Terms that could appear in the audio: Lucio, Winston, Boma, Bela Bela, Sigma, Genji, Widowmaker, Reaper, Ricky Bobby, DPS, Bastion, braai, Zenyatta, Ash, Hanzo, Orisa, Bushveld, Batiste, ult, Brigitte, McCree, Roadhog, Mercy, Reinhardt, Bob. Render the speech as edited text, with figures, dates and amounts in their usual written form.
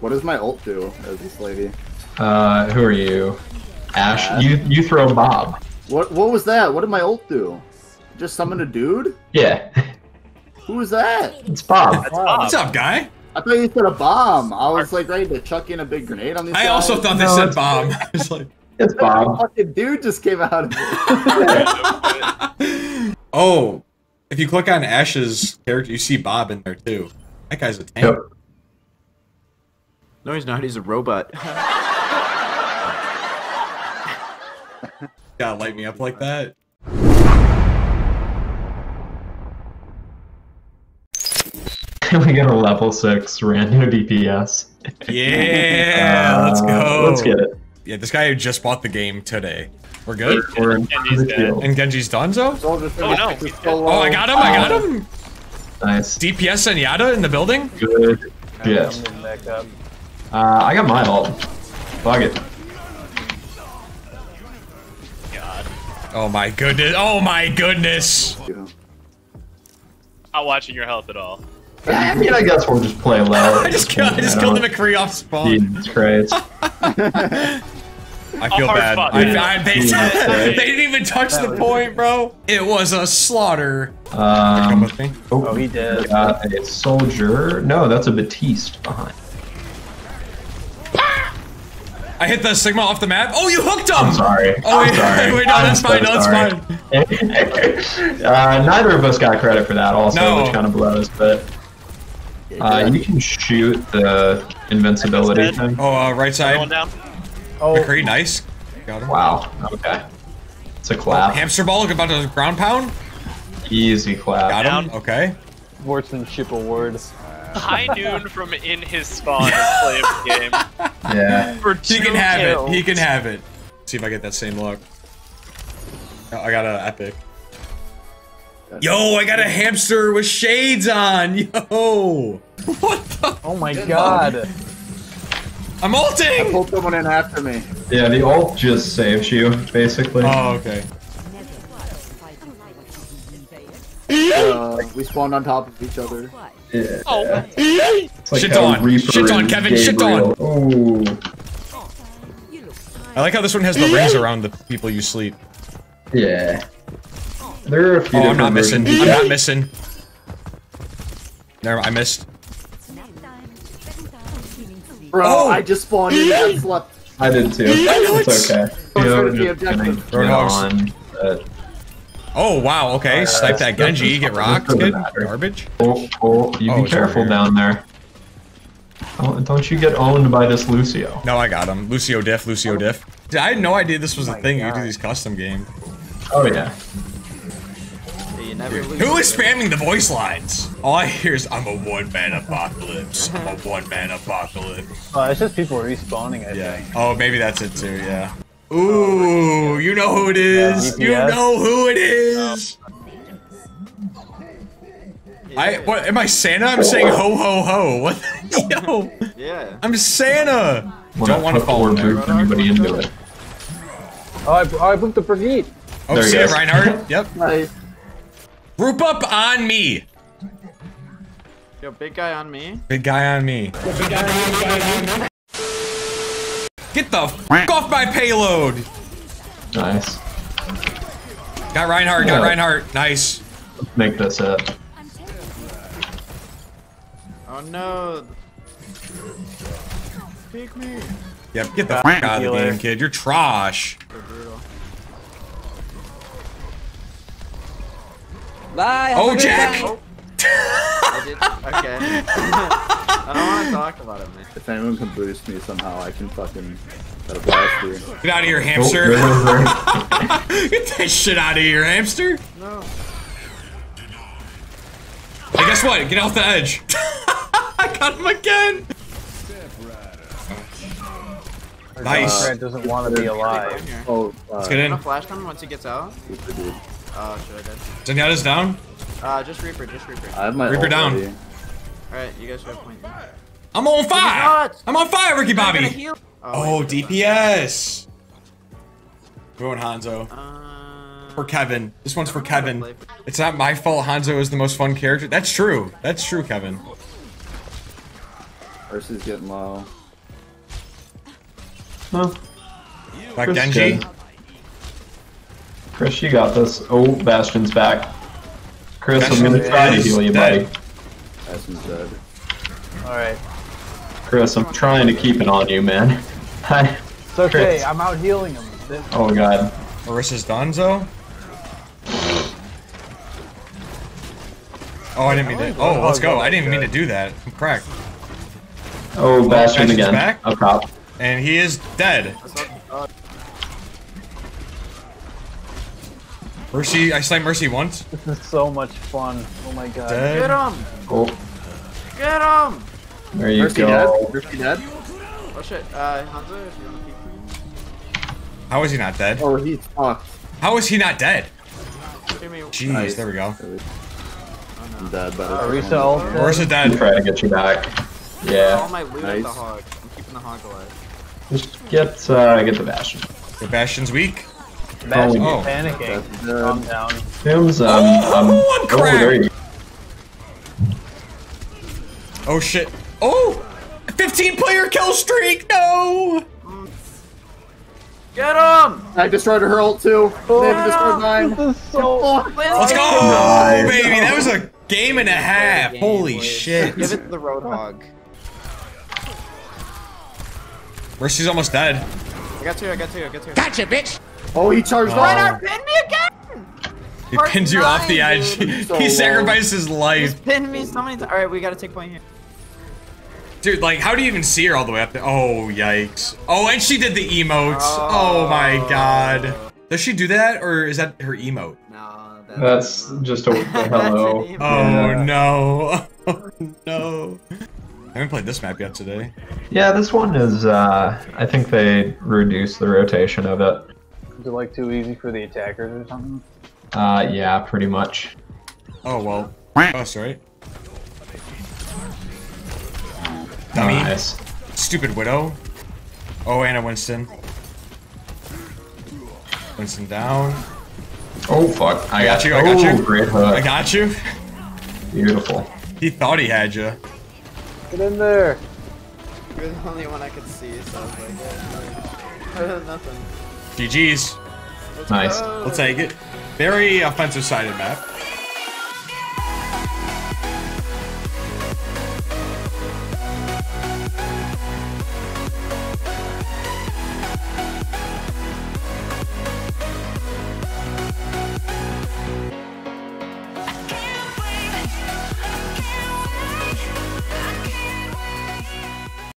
What does my ult do as this lady? Who are you? Ash? Yeah. You throw Bob. What was that? What did my ult do? Just summon a dude? Yeah. Who was that? It's Bob. It's Bob. What's up, guy? I thought you said a bomb. I was like ready to chuck in a big grenade on these guys. I also thought they said bomb. It's like, it's Bob. Fucking dude just came out of it. Oh, if you click on Ash's character, you see Bob in there too. That guy's a tank. Yep. No, he's not. He's a robot. Gotta light me up like that. We got a level 6 random DPS. Yeah, let's go. Let's get it. Yeah, this guy who just bought the game today. We're good. And Genji's done, so? Oh no! Oh, I got him! I got him! Nice. DPS and Zenyatta in the building. Good. Yes. I got my ult. Fuck it. God. Oh my goodness! Oh my goodness! Not watching your health at all. I mean, I guess we'll just play low. I just killed the McCree off spawn. Jesus Christ. I feel bad. They didn't even touch the point, bro. It was a slaughter. Come with me. Oh, he did. Got a soldier. No, that's a Batiste behind. I hit the Sigma off the map. Oh, you hooked him! I'm sorry. Oh, wait, no, that's fine. No, that's fine. Neither of us got credit for that, also, which kind of blows, but. You can shoot the invincibility thing. Oh, right side. Down. Oh, McCree, nice. Got him. Wow. Okay. It's a clap. Oh, hamster ball about to ground pound. Easy clap. Got him. Okay. Sportsmanship awards. High noon from in his spawn play of the game. Yeah. He can have it. He can have it. See if I get that same look. Oh, I got an epic. Yo, I got a hamster with shades on. Yo, what the? Oh my god! I'm ulting. I pulled someone in after me. Yeah, the ult just saves you, basically. Oh, okay. We spawned on top of each other. Yeah. Oh. Like shit on, Kevin. Gabriel. Shit on. Oh. I like how this one has the rings around the people you sleep. Yeah. There are a few I'm not missing. I'm not missing. Never mind, I missed. Bro, I just spawned in and slept. I did too. It's okay. Oh wow, okay. Snipe that Genji, get rocked. Good garbage. Oh, you be careful down there. Don't you get owned by this Lucio. No, I got him. Lucio diff, Lucio diff. I had no idea this was a thing. You do these custom games. Oh yeah. Who is spamming the voice lines? All I hear is, I'm a one-man apocalypse. I'm a one-man apocalypse. Oh, it's just people respawning, I think. Oh, maybe that's it too, yeah. Ooh, you know who it is. You know who it is. What am I, Santa? I'm saying ho, ho, ho. What? Yo. Yeah. I'm Santa. Don't want to follow anybody into it. Oh, I booked the Brigitte. Oh, see it, Reinhardt? Yep. Nice. Group up on me. Yo, big guy on me. Big guy on me. Get the f off my payload. Nice. Got Reinhardt. Got Reinhardt. Nice. Let's make this up. Oh no. Take me. Yep. Get the f out of the game, kid. You're trash. Bye, oh, Jack! Oh. I did. Okay. I don't want to talk about it, man. If anyone can boost me somehow, I can fucking blast you. Get out of here, hamster. Get that shit out of here, hamster. No. Hey, guess what? Get off the edge. I got him again. Nice. Brad doesn't want to be alive. Oh, let's get in. Flash him once he gets out. Oh, shit, I did. Zenyatta's down? Just Reaper, just Reaper. I have my Reaper down. Alright, you guys should have point. I'm on fire! I'm on fire, Ricky Bobby! Oh, DPS! Going Hanzo. For Kevin. This one's for Kevin. It's not my fault Hanzo is the most fun character. That's true. That's true, Kevin. Mercy's getting low. No. Like Genji? Good. Chris, you got this. Oh, Bastion's back. Chris, Bastion, I'm gonna try to heal you, buddy. Bastion's dead. Alright. Chris, I'm trying to keep it on you, man. Hi. It's okay, Chris. I'm out healing him. Oh god. Orisa's Donzo? Oh, I didn't mean to. Oh, let's go. I didn't mean to do that. I'm cracked. Oh, Bastion again. Back. Up top. And he is dead. Mercy, I slayed Mercy once. This is so much fun. Oh my god. Dead. Get him! Oh. Get him! There you go. Mercy dead? Oh shit. Hanzo, if you want to keep him. How is he not dead? Oh, he's fucked. How is he not dead? Jeez, nice. There we go. I'm dead, but Orisa dead. I'm trying to get you back. Yeah. All my loot at the hog. I'm keeping the hog alive. Just get the Bastion. The Bastion's weak. Bastion, oh, panicking. Calm down. I'm cracked. Oh shit. Oh! 15-player kill streak! No! Get him! I destroyed her ult too. Oh, yeah. Destroyed mine. This is so let's go! Oh, baby, that was a game and a half. Holy shit. Give it to the Roadhog. Mercy's almost dead. I got two. Gotcha, bitch! Oh, he charged Reinhardt pinned me again! He pins you off the edge. He sacrificed his life. He's pinned me so many times. Alright, we gotta take point here. Dude, like, how do you even see her all the way up there? Oh, yikes. Oh, and she did the emotes. Oh, my god. Does she do that, or is that her emote? No, that's just a hello. That's no. Oh, no. I haven't played this map yet today. Yeah, this one is, I think they reduced the rotation of it. Is it, like, too easy for the attackers or something? Yeah, pretty much. Oh, well. Us, right? Dummy. Nice. Stupid Widow. Oh, and a Winston. Winston down. Oh, fuck. I got you. I got you. Great hook. I got you. Beautiful. He thought he had you. Get in there. You're the only one I could see, so I was like, yeah, I had nothing. GG's. Let's go. Let's take it. Very offensive-sided map.